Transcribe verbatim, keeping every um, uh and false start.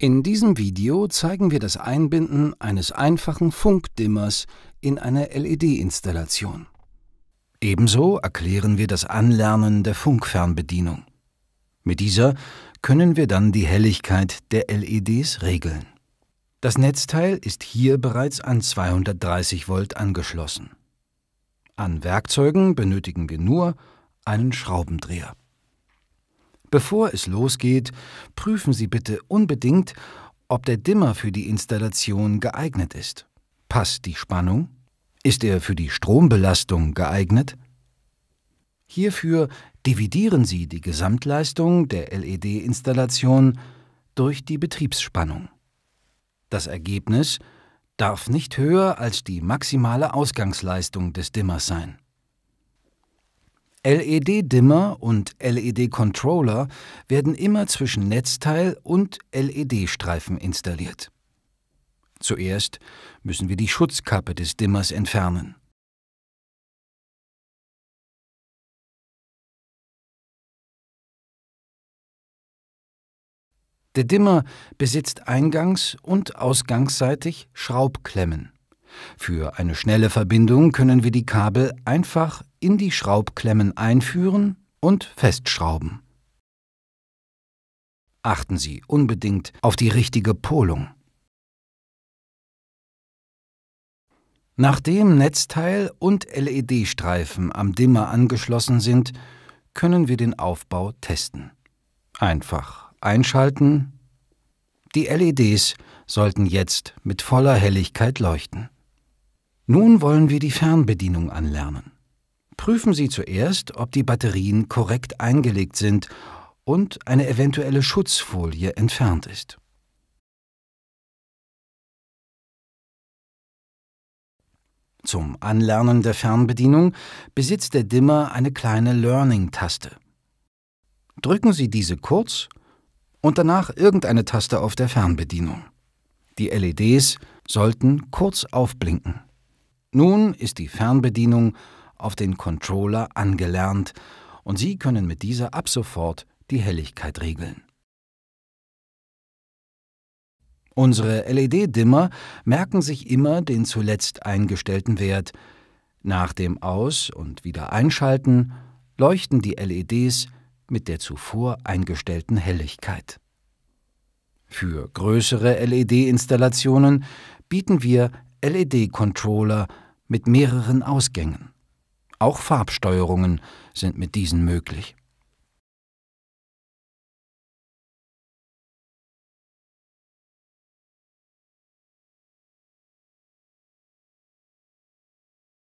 In diesem Video zeigen wir das Einbinden eines einfachen Funkdimmers in eine L E D-Installation. Ebenso erklären wir das Anlernen der Funkfernbedienung. Mit dieser können wir dann die Helligkeit der L E Ds regeln. Das Netzteil ist hier bereits an zweihundertdreißig Volt angeschlossen. An Werkzeugen benötigen wir nur einen Schraubendreher. Bevor es losgeht, prüfen Sie bitte unbedingt, ob der Dimmer für die Installation geeignet ist. Passt die Spannung? Ist er für die Strombelastung geeignet? Hierfür dividieren Sie die Gesamtleistung der L E D-Installation durch die Betriebsspannung. Das Ergebnis darf nicht höher als die maximale Ausgangsleistung des Dimmers sein. L E D-Dimmer und L E D-Controller werden immer zwischen Netzteil und L E D-Streifen installiert. Zuerst müssen wir die Schutzkappe des Dimmers entfernen. Der Dimmer besitzt eingangs- und ausgangsseitig Schraubklemmen. Für eine schnelle Verbindung können wir die Kabel einfach in die Schraubklemmen einführen und festschrauben. Achten Sie unbedingt auf die richtige Polung. Nachdem Netzteil und L E D-Streifen am Dimmer angeschlossen sind, können wir den Aufbau testen. Einfach einschalten. Die L E Ds sollten jetzt mit voller Helligkeit leuchten. Nun wollen wir die Fernbedienung anlernen. Prüfen Sie zuerst, ob die Batterien korrekt eingelegt sind und eine eventuelle Schutzfolie entfernt ist. Zum Anlernen der Fernbedienung besitzt der Dimmer eine kleine Learning-Taste. Drücken Sie diese kurz und danach irgendeine Taste auf der Fernbedienung. Die L E Ds sollten kurz aufblinken. Nun ist die Fernbedienung auf den Controller angelernt und Sie können mit dieser ab sofort die Helligkeit regeln. Unsere L E D-Dimmer merken sich immer den zuletzt eingestellten Wert. Nach dem Aus- und Wiedereinschalten leuchten die L E Ds mit der zuvor eingestellten Helligkeit. Für größere L E D-Installationen bieten wir L E D-Controller mit mehreren Ausgängen. Auch Farbsteuerungen sind mit diesen möglich.